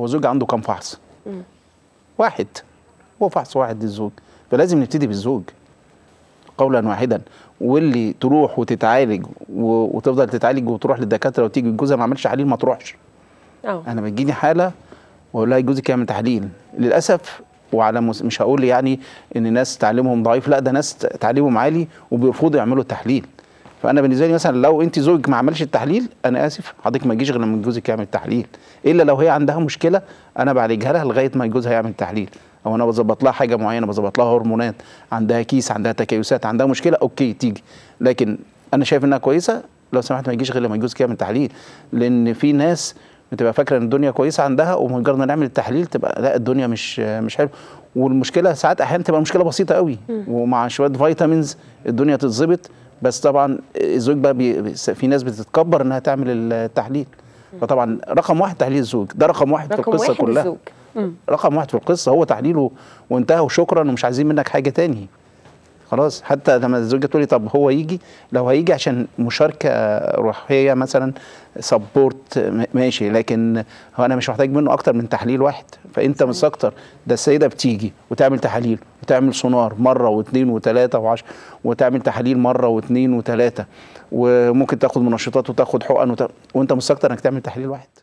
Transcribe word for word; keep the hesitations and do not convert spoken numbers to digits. هو الزوج عنده كام فحص؟ مم. واحد، هو فحص واحد للزوج، فلازم نبتدي بالزوج قولا واحدا. واللي تروح وتتعالج وتفضل تتعالج وتروح للدكاتره وتيجي جوزها ما عملش تحاليل ما تروحش. أوه. انا بتجيني حاله واقول لها جوزك يعمل تحاليل للاسف، وعلى مش هقول يعني ان ناس تعليمهم ضعيف، لا ده ناس تعليمهم عالي وبيرفضوا يعملوا التحليل. فانا بالنسبه لي مثلا لو انت زوجك ما عملش التحليل، انا اسف حضرتك ما تجيش غير لما جوزك يعمل التحليل، الا لو هي عندها مشكله انا بعالجها لها لغايه ما جوزها يعمل تحليل، او انا بظبط لها حاجه معينه، بظبط لها هرمونات، عندها كيس، عندها تكيسات، عندها مشكله، اوكي تيجي. لكن انا شايف انها كويسه، لو سمحت ما تجيش غير لما جوزك يعمل تحليل، لان في ناس بتبقى فاكره ان الدنيا كويسه عندها ومجرد ما نعمل التحليل تبقى لا الدنيا مش مش حلوه. والمشكله ساعات احيانا تبقى مشكله بسيطه قوي ومع شويه فيتامينز الدنيا تتظبط، بس طبعا الزوج بقى بي... في ناس بتتكبر انها تعمل التحليل. فطبعا رقم واحد تحليل الزوج، ده رقم واحد رقم في القصه واحد كلها. الزوج. رقم واحد في القصه هو تحليله وانتهى وشكرا ومش عايزين منك حاجه تاني. خلاص، حتى لما الزوجه تقول لي طب هو يجي، لو هيجي عشان مشاركه روحيه مثلا سبورت ماشي، لكن هو انا مش محتاج منه اكتر من تحليل واحد. فانت مش اكتر، ده السيده بتيجي وتعمل تحاليل وتعمل سونار مره واثنين وثلاثه وعشرة، وتعمل تحاليل مره واثنين وثلاثه، وممكن تاخد منشطات وتاخد حقن وت... وانت مش اكتر انك تعمل تحليل واحد.